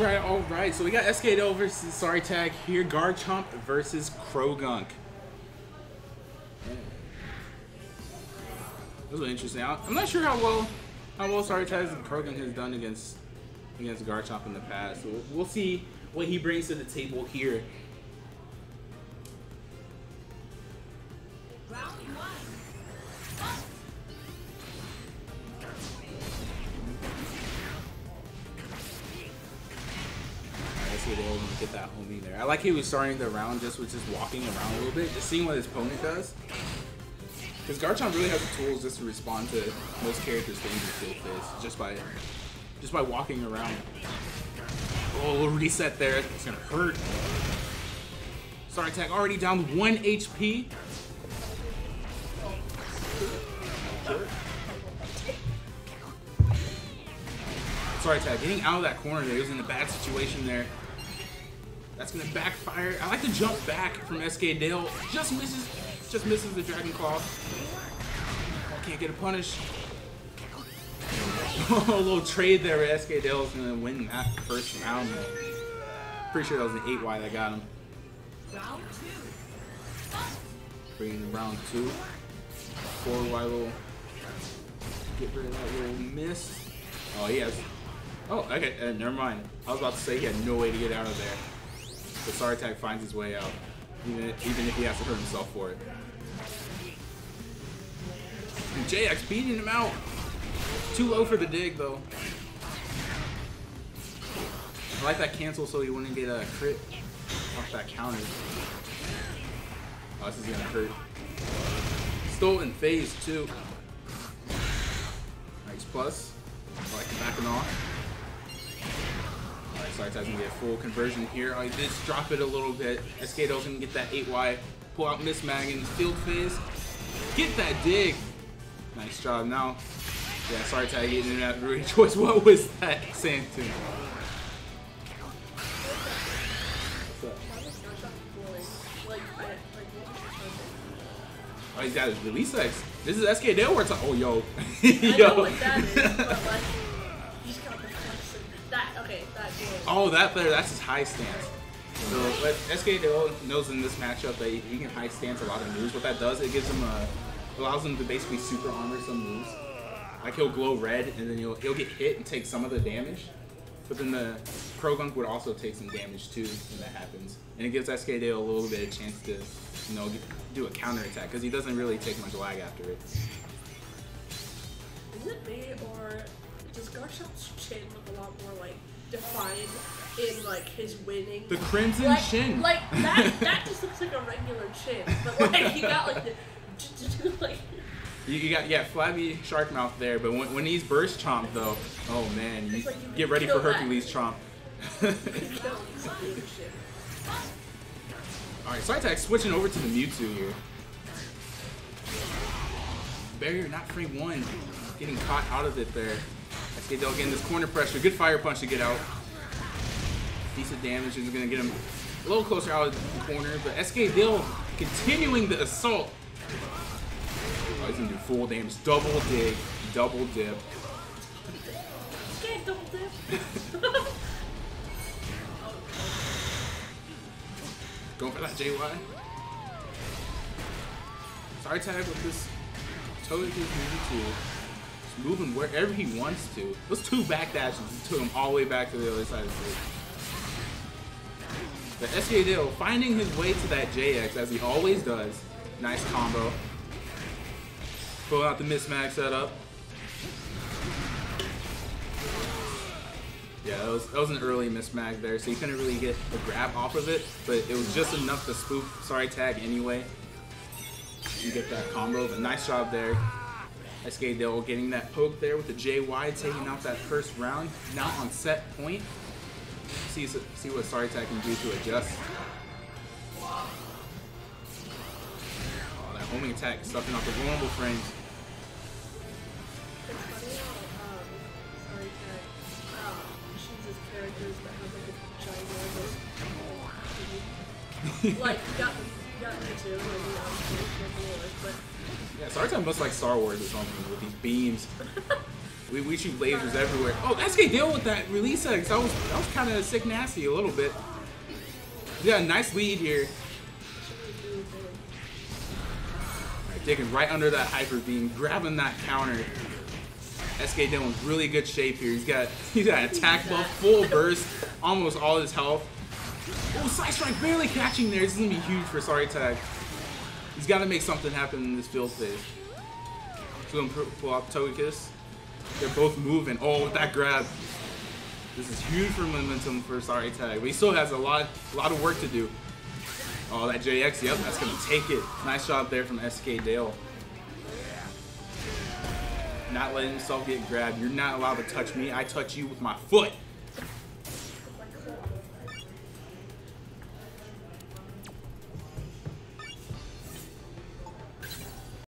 Alright, so we got SKDale versus SorryTag here, Garchomp versus Croagunk. This was interesting. I'm not sure how well SorryTag and Croagunk has done against Garchomp in the past. We'll see what he brings to the table here. That homie there. I like he was starting the round just with just walking around a little bit, just seeing what his opponent does. Because Garchomp really has the tools just to respond to most characters' things with this, just by walking around. Oh, a little reset there. It's gonna hurt. SorryTag already down 1 HP. SorryTag getting out of that corner there. He was in a bad situation there. That's gonna backfire. I like to jump back from SKDale. Just misses the Dragon Claw. Can't get a punish. A little trade there. SKDale is gonna win that first round. Pretty sure that was an 8Y that got him. Bringing the round two. 4Y will get rid of that little miss. Oh, he has. Oh, okay. Never mind. I was about to say he had no way to get out of there. But SorryTag finds his way out, even if he has to hurt himself for it. And JX beating him out. Too low for the dig, though. I like that cancel so he wouldn't get a crit off that counter. Oh, this is gonna hurt. Still in phase two. Nice plus. I like the backing off. SorryTag's gonna get full conversion here. I did drop it a little bit. SKDale's gonna get that 8Y, pull out Mismag in the field phase. Get that dig! Nice job. Now, yeah, SorryTag getting in that Rudy choice. What was that, Santu? Oh, he's got his release X. This is SKDale where it's like, oh, yo. I know what that is, but like, oh, that player, that's his high stance. So SKDale knows in this matchup that he can high stance a lot of moves. What that does, it gives him allows him to basically super armor some moves. Like he'll glow red and then he'll get hit and take some of the damage. But then the Croagunk would also take some damage too when that happens. And it gives SKDale a little bit of chance to, you know, do a counter attack because he doesn't really take much lag after it. Is it me or does Garchomp's chin look a lot more like defined in like his winning? The crimson like, chin. Like that just looks like a regular chin, but like he got like the like. You got flabby shark mouth there, but when he's burst chomp though, oh man, you like get ready for Hercules chomp. All right, SorryTag switching over to the Mewtwo here. Barrier not free one, getting caught out of it there. SKDale getting this corner pressure. Good fire punch to get out. Decent damage is going to get him a little closer out of the corner. But SKDale continuing the assault. Oh, he's going to do full damage. Double dig. Double dip. Can't double dip. Going for that JY. SorryTag with this Togekiss Mewtwo. Moving wherever he wants to. Those two back dashes took him all the way back to the other side of the field. But SKDale finding his way to that JX as he always does. Nice combo. Pull out the Mismag setup. Yeah, that was an early Mismag there, so he couldn't really get a grab off of it, but it was just enough to spoof SorryTag anyway. You get that combo, but nice job there. SKDale getting that poke there with the JY, taking out that first round. Now on set point. See what SorryTag can do to adjust. Oh, that homing attack stuffing off the vulnerable frames. It's funny how SorryTag chooses characters that have like a giant like got me too, like yeah, SorryTag must like Star Wars or something with these beams. We shoot lasers everywhere. Oh, SKDale with that release X. That was kind of sick nasty a little bit. Yeah, nice lead here. Right, digging right under that hyper beam, grabbing that counter. SKDale in really good shape here. He's got attack buff, full burst, almost all his health. Oh, Psystrike barely catching there. This is gonna be huge for SorryTag. He's got to make something happen in this field phase. So he's gonna pull out Togekiss. They're both moving. Oh, with that grab. This is huge for momentum for SorryTag, but he still has a lot of work to do. Oh, that JX, yep, that's gonna take it. Nice job there from SKDale. Not letting himself get grabbed. You're not allowed to touch me. I touch you with my foot.